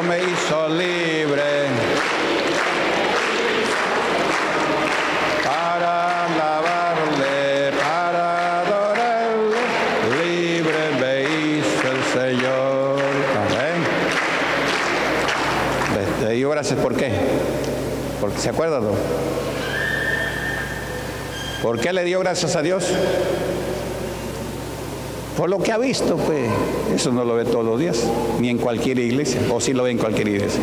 Cristo me hizo libre para alabarle, para adorarle. Libre me hizo el Señor. Amén. Desde ahí ahora sé por qué. Porque se acuerdan. ¿Por qué le dio gracias a Dios? Por lo que ha visto, pues. Eso no lo ve todos los días, ni en cualquier iglesia. O sí lo ve en cualquier iglesia.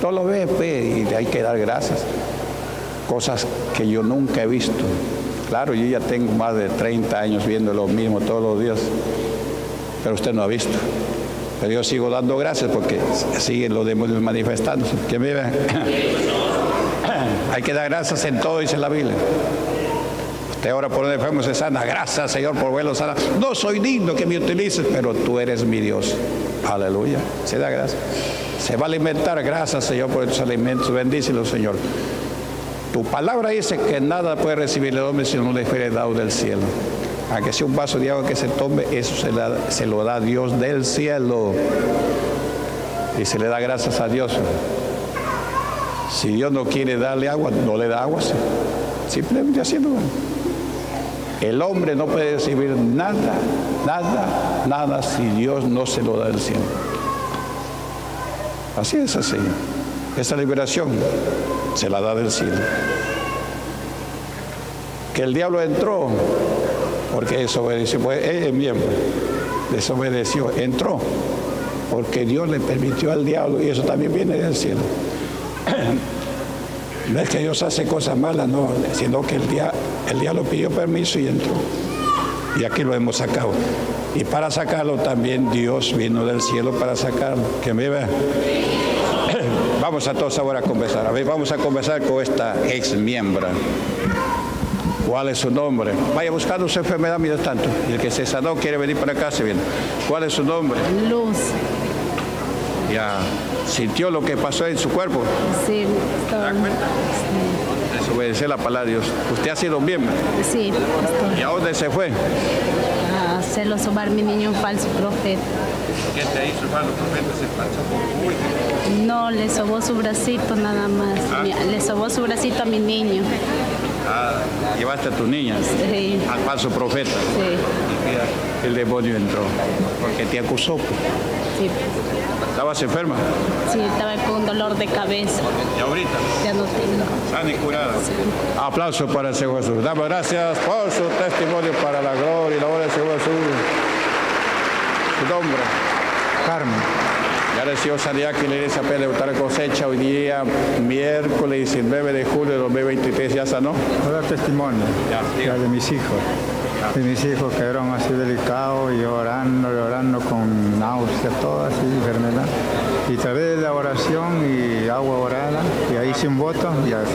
Todo lo ve, pues, y hay que dar gracias. Cosas que yo nunca he visto. Claro, yo ya tengo más de 30 años viendo lo mismo todos los días. Pero usted no ha visto. Pero yo sigo dando gracias porque siguen los demonios manifestándose. Que me vean. Hay que dar gracias en todo, dice la Biblia. Usted ahora por un enfermo se sana. Gracias, Señor, por verlo sana. No soy digno que me utilices, pero tú eres mi Dios. Aleluya. Se da gracias. Se va a alimentar. Gracias, Señor, por tus alimentos. Bendícelo, Señor. Tu palabra dice que nada puede recibir el hombre si no le fuere dado del cielo. Aunque sea un vaso de agua que se tome, eso se lo da Dios del cielo. Y se le da gracias a Dios. Si Dios no quiere darle agua, no le da agua. Simplemente así no. El hombre no puede recibir nada, nada, nada si Dios no se lo da del cielo. Así es así. Esa liberación se la da del cielo. Que el diablo entró, porque desobedeció, pues, desobedeció, entró, porque Dios le permitió al diablo, y eso también viene del cielo. No es que Dios hace cosas malas, no, sino que el diablo pidió permiso y entró. Y aquí lo hemos sacado. Y para sacarlo también Dios vino del cielo para sacarlo. Que me vea. Vamos a todos ahora a conversar. A ver, vamos a conversar con esta ex miembra. ¿Cuál es su nombre? Vaya buscando su enfermedad mientras tanto. Y el que se sanó quiere venir para acá, se viene. ¿Cuál es su nombre? Luz. Ya. ¿Sintió lo que pasó en su cuerpo? Sí. ¿Se da cuenta? Sí. Desobedecer la palabra de Dios. ¿Usted ha sido un miembro? Sí, pastor. ¿Y a dónde se fue? A hacerlo sobar mi niño, un falso profeta. ¿Qué te hizo el falso profeta? ¿Se falso? No, le sobó su bracito nada más. ¿Ah? Le sobó su bracito a mi niño. Ah, ¿llevaste a tu niña? Sí. Al falso profeta. Sí. El demonio entró. Porque te acusó. Sí. ¿Estabas enferma? Sí, estaba con dolor de cabeza. ¿Y ahorita? Ya no tengo. Sana y curada. Sí. Aplauso para el Señor Jesús. Damos gracias por su testimonio para la gloria y la honra del Señor Jesús. Su nombre, Carmen. Ya recibió sanidad que la Iglesia Pentecostal La Cosecha hoy día, miércoles 19 de julio de 2023. ¿Ya sanó? Ahora testimonio. Ya de mis hijos. Y mis hijos quedaron así delicados y orando con náuseas, todas así, enfermedad. Y tal vez la oración y agua orada, y ahí sin voto, ya así.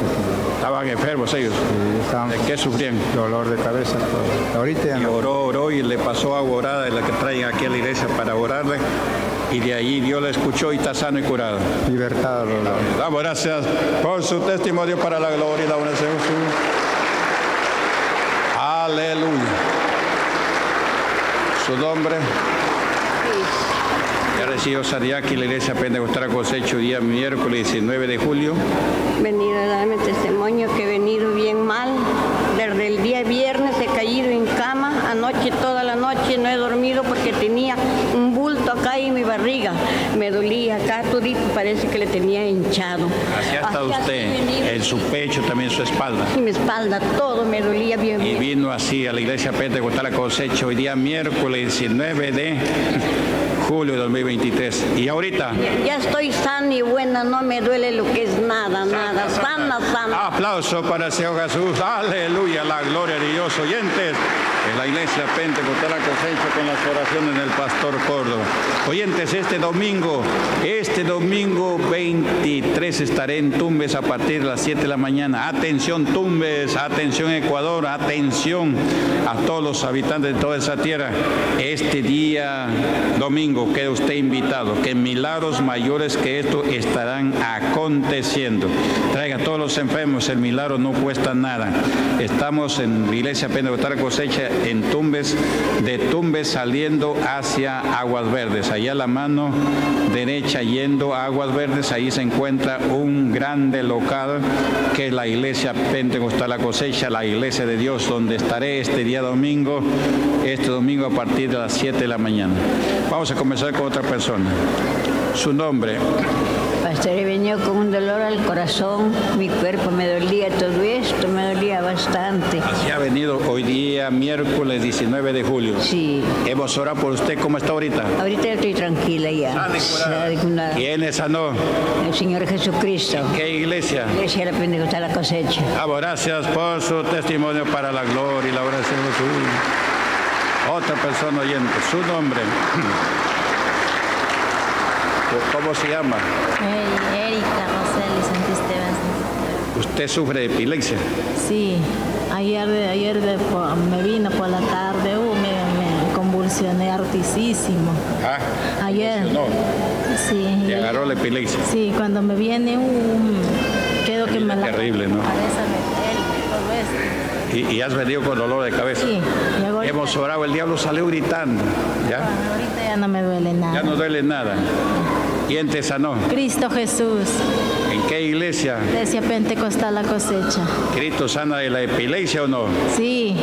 ¿Estaban enfermos ellos? Sí, estaban. ¿De qué sufrían? Dolor de cabeza. Todo. Ahorita ya no. Y oró y le pasó agua orada de la que traen aquí a la iglesia para orarle. Y de allí Dios la escuchó y está sano y curado. Libertado. Damos gracias por su testimonio para la gloria y la honra de Jesús. Aleluya. Su nombre. Ya recibió sanidad aquí la Iglesia Pentecostal La Cosecha día miércoles 19 de julio. Venido a darme testimonio que he venido bien mal. Desde el día viernes he caído en cama. Anoche, toda la noche no he dormido porque tenía un bulto acá en mi barriga. Me dolía acá, todito, parece que le tenía hinchado. Así ha estado usted, en su pecho también, su espalda. Y mi espalda, todo me dolía bien. Y vino así a la Iglesia Pentecostal La Cosecha hoy día miércoles 19 de julio de 2023. ¿Y ahorita? Ya estoy sana y buena, no me duele lo que es nada, nada. Sana, sana. Aplauso para el Señor Jesús. Aleluya, la gloria de Dios. Oyentes, en la Iglesia Pentecostal La Cosecha con las oraciones del Pastor Córdoba. Oyentes, este domingo 23 estaré en Tumbes a partir de las 7 de la mañana. Atención Tumbes, atención Ecuador, atención a todos los habitantes de toda esa tierra. Este día domingo queda usted invitado, que milagros mayores que esto estarán aconteciendo. Traiga a todos los enfermos, el milagro no cuesta nada. Estamos en Iglesia Pentecostal La Cosecha en Tumbes, de Tumbes saliendo hacia Aguas Verdes. Allá a la mano derecha yendo a Aguas Verdes, ahí se encuentra un grande local que es la Iglesia Pentecostal La Cosecha, la Iglesia de Dios, donde estaré este día domingo, a partir de las 7 de la mañana. Vamos a comenzar con otra persona. Su nombre. Pastor, he venido con un dolor al corazón, mi cuerpo me dolía, todo esto me dolía bastante. Así ha venido hoy día, miércoles 19 de julio. Sí. Hemos orado por usted, ¿cómo está ahorita? Ahorita estoy tranquila ya. Curada. ¿Quién le sanó? El Señor Jesucristo. ¿En qué iglesia? Iglesia de la Pentecostal La Cosecha. Vamos, gracias por su testimonio para la gloria y la obra de Jesús. Otra persona oyente, su nombre. ¿Cómo se llama? Erika Roselli Santisteban. ¿Usted sufre de epilepsia? Sí, ayer me vino por la tarde, me convulsioné hartísimo. Ah, ayer. Sí. ¿Te agarró la epilepsia? Sí, cuando me viene quedo que me la... Terrible, ¿no? Y has venido con dolor de cabeza. Sí, hemos orado, el diablo salió gritando. ¿Ya? Ahorita ya no me duele nada. Ya no duele nada. ¿Quién te sanó? Cristo Jesús. ¿En qué iglesia? Iglesia Pentecostal La Cosecha. ¿Cristo sana de la epilepsia o no? Sí.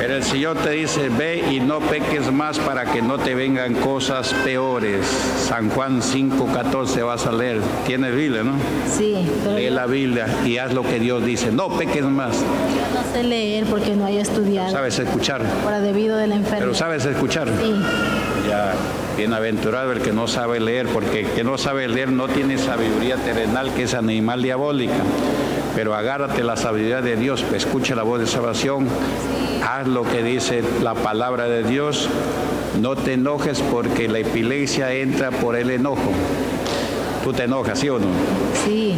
Pero el Señor te dice, ve y no peques más para que no te vengan cosas peores. San Juan 5:14 vas a leer. Tienes Biblia, ¿no? Sí. Pero lee la Biblia y haz lo que Dios dice. No peques más. Yo no sé leer porque no hay estudiado. Pero sabes escuchar. Por debido de la enfermedad. Pero sabes escuchar. Sí. Ya. Bienaventurado el que no sabe leer, porque el que no sabe leer no tiene sabiduría terrenal, que es animal diabólica. Pero agárrate la sabiduría de Dios, escucha la voz de salvación, haz lo que dice la palabra de Dios, no te enojes porque la epilepsia entra por el enojo. ¿Tú te enojas, sí o no? Sí.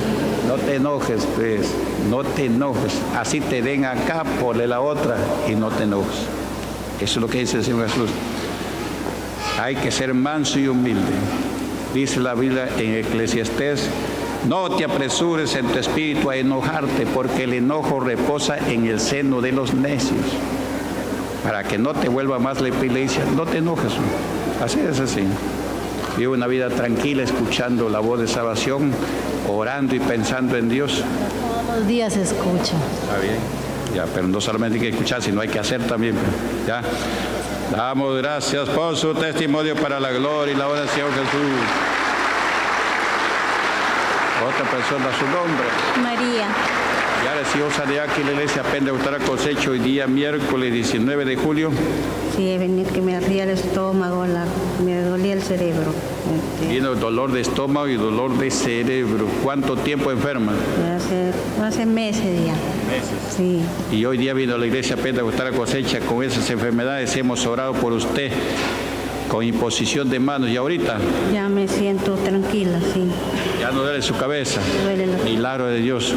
No te enojes, pues, no te enojes. Así te den acá, ponle la otra y no te enojes. Eso es lo que dice el Señor Jesús. Hay que ser manso y humilde. Dice la Biblia en Eclesiastés, no te apresures en tu espíritu a enojarte, porque el enojo reposa en el seno de los necios. Para que no te vuelva más la epilepsia, no te enojes. Así es así. Vive una vida tranquila, escuchando la voz de salvación, orando y pensando en Dios. Todos los días escucha. Está bien. Ya, pero no solamente hay que escuchar, sino hay que hacer también. Ya. Damos gracias por su testimonio para la gloria y la obra del Señor Jesús. Otra persona, su nombre. María. Ya recibió sanidad aquí en la Iglesia Pentecostal La Cosecha hoy día, miércoles 19 de julio. Sí, venía que me ardía el estómago, me dolía el cerebro. Tiene dolor de estómago y dolor de cerebro. ¿Cuánto tiempo enferma? Hace meses ya. ¿Meses? Sí. Y hoy día vino a la Iglesia Pentecostal La Cosecha con esas enfermedades. Hemos orado por usted con imposición de manos. ¿Y ahorita? Ya me siento tranquila, sí. Ya no duele su cabeza. Duele la... Milagro de Dios.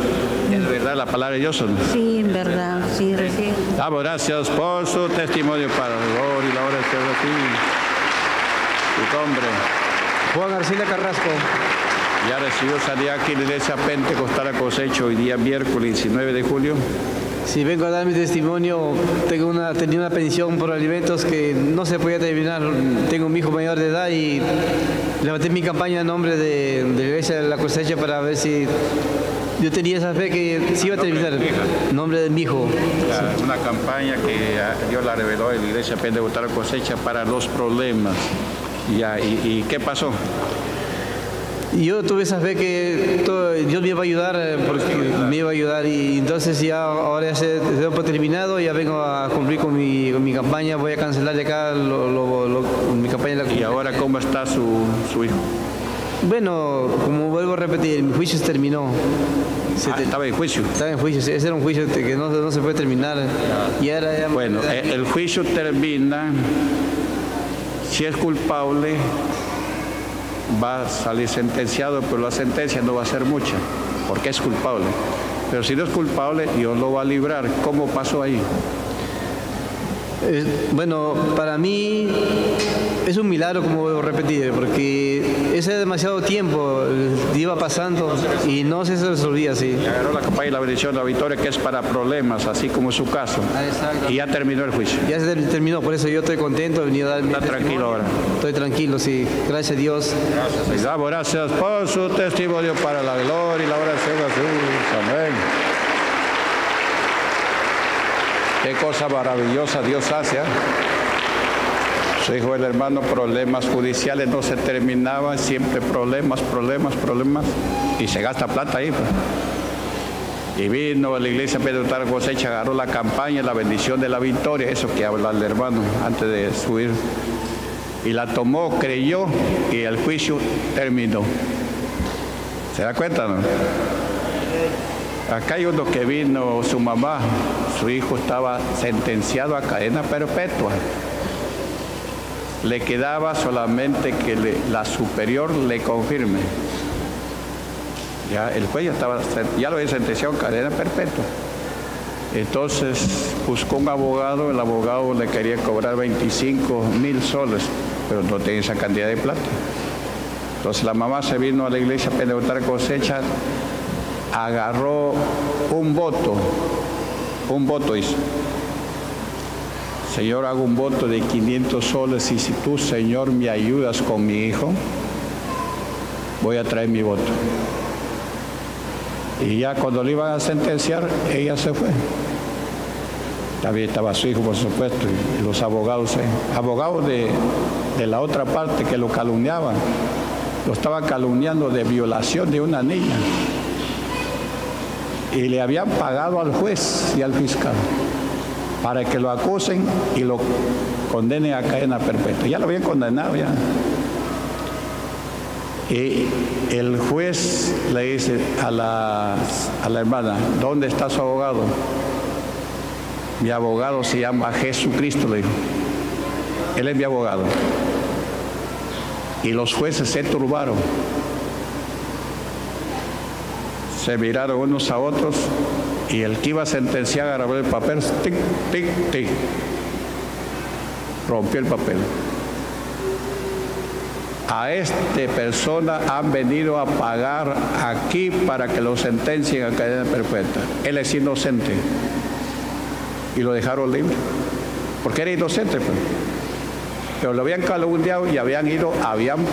¿Es verdad la palabra de Dios o no? Sí, en verdad, sí, recién. Damos gracias por su testimonio para el gloria y la obra de Dios. Tu nombre. Juan García Carrasco. Ya recibió sanidad aquí en la Iglesia Pentecostal La Cosecha hoy día miércoles 19 de julio. Si vengo a dar mi testimonio, tenía una pensión por alimentos que no se podía terminar. Tengo un hijo mayor de edad y levanté mi campaña en nombre de la Iglesia de La Cosecha para ver si yo tenía esa fe que se iba a terminar. En nombre de mi hijo. Sí. Una campaña que Dios la reveló en la Iglesia Pentecostal La Cosecha para los problemas. Ya, ¿y qué pasó? Yo tuve esa fe que Dios me iba a ayudar, porque me iba a ayudar, y entonces ya ahora ese tiempo terminado, ya vengo a cumplir con mi campaña, voy a cancelar de acá mi campaña. ¿Y ahora cómo está su hijo? Bueno, como vuelvo a repetir, mi juicio se terminó. Estaba en juicio. Estaba en juicio, ese era un juicio que no se puede terminar. Y ahora ya, bueno, el juicio termina, si es culpable, va a salir sentenciado, pero la sentencia no va a ser mucha, porque es culpable. Pero si no es culpable, Dios lo va a librar. ¿Cómo pasó ahí? Bueno, para mí es un milagro, como debo repetir, porque utilicé demasiado tiempo, iba pasando y no se resolvía así. Y agarró la capa y la bendición de la victoria, que es para problemas, así como su caso. Y ya terminó el juicio. Ya se terminó, por eso yo estoy contento de venir a dar mi testimonio. ¿Está tranquilo ahora? Estoy tranquilo, sí. Gracias a Dios. Gracias. Les damos gracias por su testimonio para la gloria y la oración a Jesús. Amén. Qué cosa maravillosa Dios hace, ¿eh? Su hijo, el hermano, problemas judiciales no se terminaban, siempre problemas, problemas, problemas, y se gasta plata ahí. Y vino a la iglesia Pentecostal la Cosecha, agarró la campaña, la bendición de la victoria, eso que habla el hermano antes de subir, y la tomó, creyó, y el juicio terminó. ¿Se da cuenta, no? Acá hay uno que vino, su mamá, su hijo estaba sentenciado a cadena perpetua. Le quedaba solamente que la superior le confirme. Ya el juez ya lo había sentenciado en cadena perpetua. Entonces buscó un abogado, el abogado le quería cobrar 25,000 soles, pero no tenía esa cantidad de plata. Entonces la mamá se vino a la iglesia Pentecostal la Cosecha, agarró un voto hizo. Señor, hago un voto de 500 soles y si tú, Señor, me ayudas con mi hijo, voy a traer mi voto. Y ya cuando le iban a sentenciar, ella se fue. También estaba su hijo, por supuesto, y los abogados, abogados de la otra parte que lo calumniaban, lo estaban calumniando de violación de una niña. Y le habían pagado al juez y al fiscal para que lo acusen y lo condenen a cadena perpetua. Ya lo habían condenado ya. Y el juez le dice a la hermana, ¿dónde está su abogado? Mi abogado se llama Jesucristo, le dijo. Él es mi abogado. Y los jueces se turbaron. Se miraron unos a otros. Y el que iba a sentenciar agarró el papel, tic, tic, tic. Rompió el papel. A esta persona han venido a pagar aquí para que lo sentencien a cadena perpetua. Él es inocente. Y lo dejaron libre. Porque era inocente, pues. Pero lo habían calumniado y habían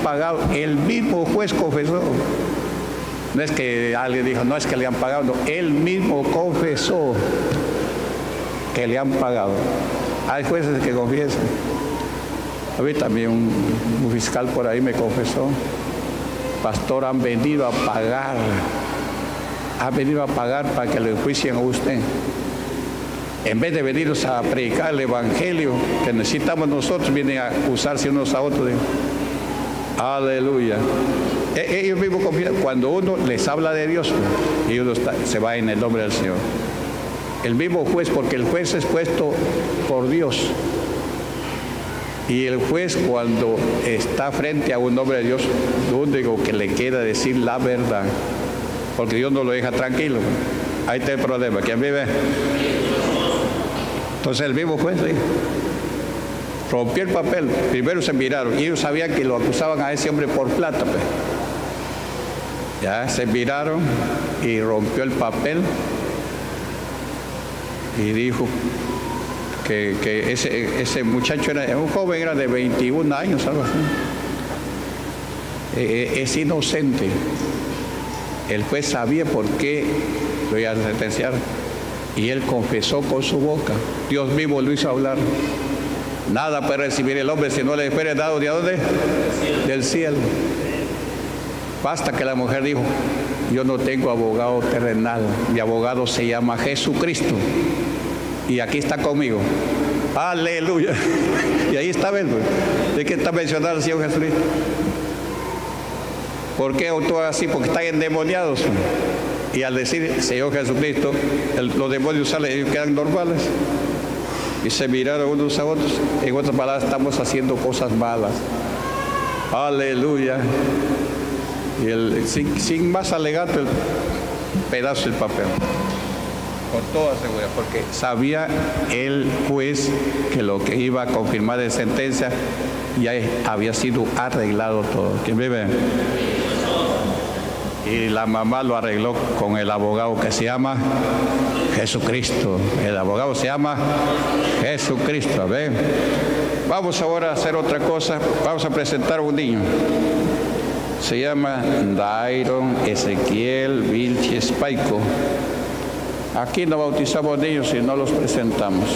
pagado. El mismo juez confesó. No es que alguien dijo, no es que le han pagado, no. Él mismo confesó que le han pagado. Hay jueces que confiesan. A mí también un fiscal por ahí me confesó. Pastor, han venido a pagar. Han venido a pagar para que lo enjuicien a usted. En vez de venirnos a predicar el evangelio que necesitamos nosotros, vienen a acusarse unos a otros. Aleluya. Ellos mismos confían. Cuando uno les habla de Dios y uno se va en el nombre del Señor. El mismo juez, porque el juez es puesto por Dios. Y el juez cuando está frente a un hombre de Dios, lo único que le queda decir la verdad. Porque Dios no lo deja tranquilo. Ahí está el problema. ¿Quién vive? Entonces el mismo juez, ¿sí? Rompió el papel. Primero se miraron. Y ellos sabían que lo acusaban a ese hombre por plata, pues. Ya se miraron y rompió el papel y dijo que ese muchacho era un joven, era de 21 años, algo así. Es inocente. El juez sabía por qué lo iba a sentenciar y él confesó con su boca. Dios mismo lo hizo hablar. Nada puede recibir el hombre si no le fuere dado de dónde, del cielo. Basta que la mujer dijo, yo no tengo abogado terrenal, mi abogado se llama Jesucristo y aquí está conmigo. Aleluya. Y ahí está, ¿ves? ¿De qué está mencionado el Señor Jesucristo? ¿Por qué actúa así? Porque están endemoniados. Y al decir Señor Jesucristo, los demonios salen, ellos quedan normales. Y se miraron unos a otros. En otras palabras, estamos haciendo cosas malas. Aleluya. Y sin más alegato, el pedazo del papel. con toda seguridad, porque sabía el juez que lo que iba a confirmar de sentencia ya había sido arreglado todo. ¿Quién vive? Y la mamá lo arregló con el abogado que se llama Jesucristo. El abogado se llama Jesucristo. ¿Ven? Vamos ahora a hacer otra cosa. Vamos a presentar a un niño. Se llama Dairon Ezequiel Vilches Paico. Aquí no bautizamos niños y no los presentamos.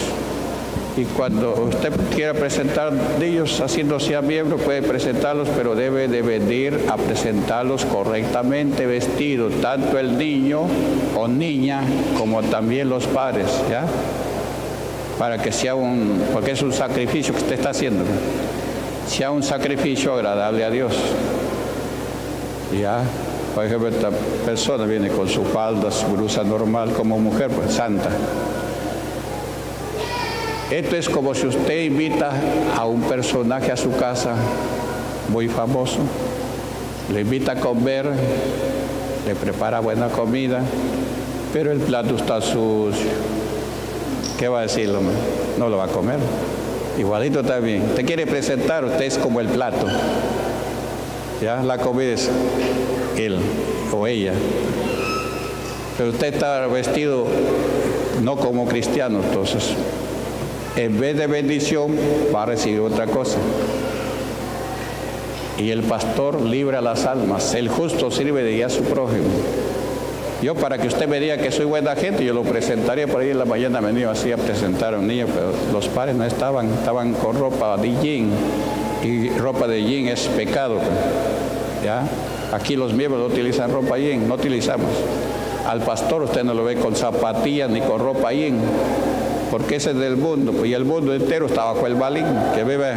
Y cuando usted quiera presentar niños, así no sea miembro, puede presentarlos, pero debe de venir a presentarlos correctamente vestidos, tanto el niño o niña como también los padres, ¿ya? Para que sea porque es un sacrificio que usted está haciendo, ¿no? Sea un sacrificio agradable a Dios. Ya, por ejemplo, esta persona viene con su falda, su blusa normal como mujer, pues santa. Esto es como si usted invita a un personaje a su casa muy famoso, le invita a comer, le prepara buena comida, pero el plato está sucio. ¿Qué va a decir, hombre? No lo va a comer. Igualito también. Usted quiere presentar, usted es como el plato. Ya, la comida es él o ella. Pero usted está vestido no como cristiano, entonces. En vez de bendición, va a recibir otra cosa. Y el pastor libra las almas. El justo sirve de guía a su prójimo. Yo, para que usted me diga que soy buena gente, yo lo presentaría por ahí en la mañana. Me iba así a presentar a un niño, pero los padres no estaban. Estaban con ropa de jean. Y ropa de jean es pecado, ¿ya? Aquí los miembros no utilizan ropa jean, no utilizamos. Al pastor usted no lo ve con zapatillas ni con ropa jean, porque ese es del mundo, pues, y el mundo entero está bajo el maligno. ¿Qué vive?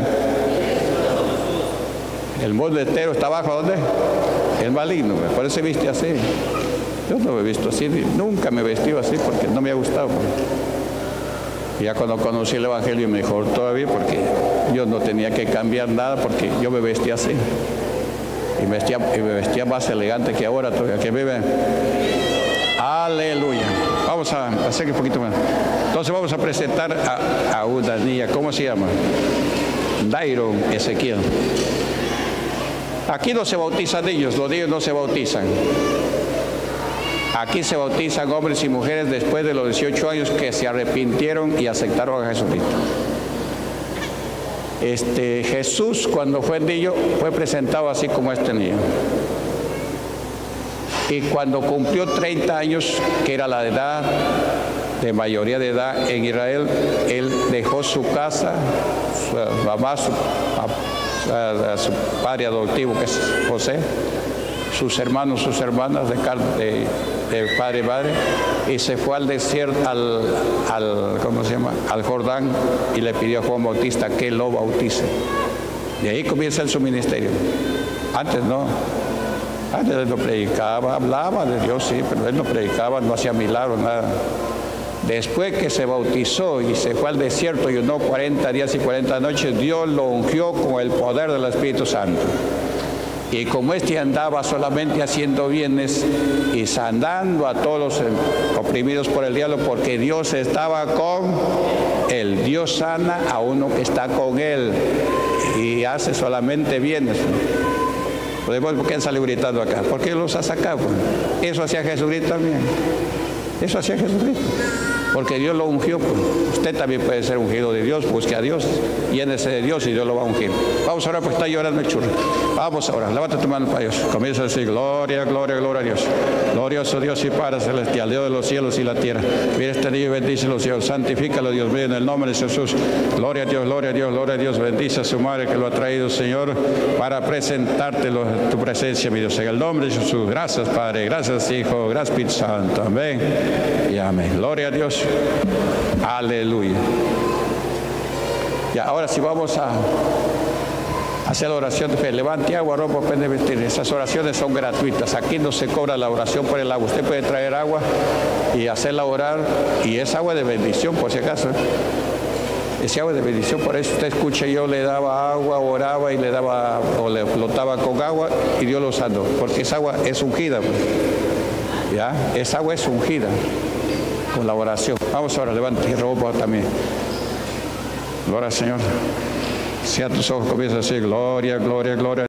El mundo entero está bajo, ¿dónde? El maligno, pues. Por eso se viste así. Yo no me he visto así, nunca me he vestido así porque no me ha gustado, pues. Ya cuando conocí el Evangelio, mejor todavía, porque yo no tenía que cambiar nada, porque yo me vestía así. Y me vestía más elegante que ahora todavía. ¿Qué vive? Aleluya. Vamos a hacer un poquito más. Entonces vamos a presentar a una niña. ¿Cómo se llama? Dairon Ezequiel. Aquí no se bautizan niños, los niños no se bautizan. Aquí se bautizan hombres y mujeres después de los 18 años que se arrepintieron y aceptaron a Jesucristo. Jesús, cuando fue niño, fue presentado así como este niño. Y cuando cumplió 30 años, que era la edad de mayoría de edad en Israel, él dejó su casa, su mamá, su padre adoptivo, que es José, sus hermanos, sus hermanas de padre y madre, y se fue al desierto, ¿cómo se llama? Al Jordán, y le pidió a Juan Bautista que lo bautice. De ahí comienza su ministerio. Antes no. Antes él no predicaba, hablaba de Dios, sí, pero él no predicaba, no hacía milagros, nada. Después que se bautizó y se fue al desierto y ayunó 40 días y 40 noches, Dios lo ungió con el poder del Espíritu Santo. Y como andaba solamente haciendo bienes y sanando a todos los oprimidos por el diablo, porque Dios estaba con él. Dios sana a uno que está con él y hace solamente bienes. ¿Por qué salió gritando acá? ¿Por qué los ha sacado? Eso hacía Jesucristo también. Eso hacía Jesucristo. Porque Dios lo ungió. Usted también puede ser ungido de Dios. Busque a Dios, llénese de Dios y Dios lo va a ungir. Vamos ahora, pues está llorando el churro. Vamos ahora, levanta tu mano para Dios. Comienza a decir: gloria, gloria, gloria a Dios. Glorioso Dios y Padre celestial, Dios de los cielos y la tierra. Mira este niño y bendice los cielos. Santifícalo, Dios mío, en el nombre de Jesús. Gloria a Dios, gloria a Dios, gloria a Dios. Bendice a su madre que lo ha traído, Señor, para presentártelo en tu presencia, mi Dios. En el nombre de Jesús. Gracias, Padre. Gracias, Hijo. Gracias, Espíritu Santo. Amén y amén. Gloria a Dios. Aleluya. Ya, ahora sí vamos a hacer la oración de fe. Levante agua, ropa, pende, vestir. Esas oraciones son gratuitas. Aquí no se cobra la oración por el agua. Usted puede traer agua y hacerla orar. Y es agua de bendición, por si acaso. Es agua de bendición. Por eso usted escucha: yo le daba agua, oraba y le daba o le flotaba con agua y Dios lo sanó. Porque esa agua es ungida. Ya, esa agua es ungida. con la oración. Vamos ahora, levante y ropa también. Gloria al Señor. Cierra tus ojos, comienza a decir gloria, gloria, gloria.